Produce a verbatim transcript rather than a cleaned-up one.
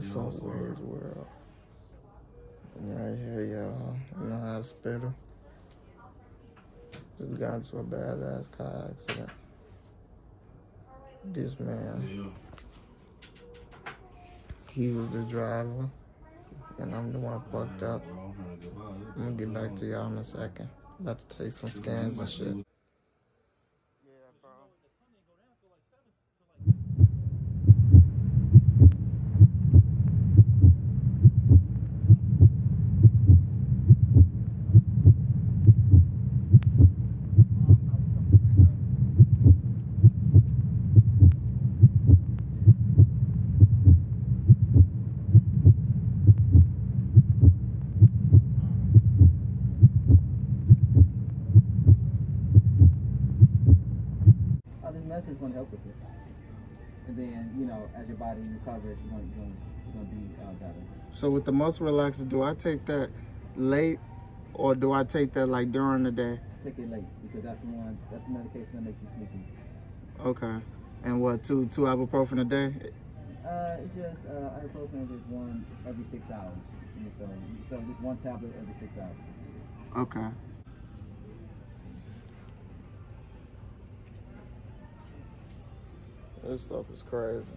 What's up, Wade's World? I'm right here, y'all, in the hospital. Just got into a badass car accident. This man, yeah. He was the driver, and I'm the one fucked up. I'm gonna get back to y'all in a second. About to take some scans and shit. Yeah, bro. This is going to help with it, and then you know, as your body recovers, you're going to, going to be uh, better. So with the muscle relaxer, do I take that late, or do I take that like during the day? Take it late because that's the one that's the medication that makes you sleepy. Okay, and what two two ibuprofen a day? Uh, it's just uh, ibuprofen is one every six hours, and so so just one tablet every six hours. Okay. This stuff is crazy.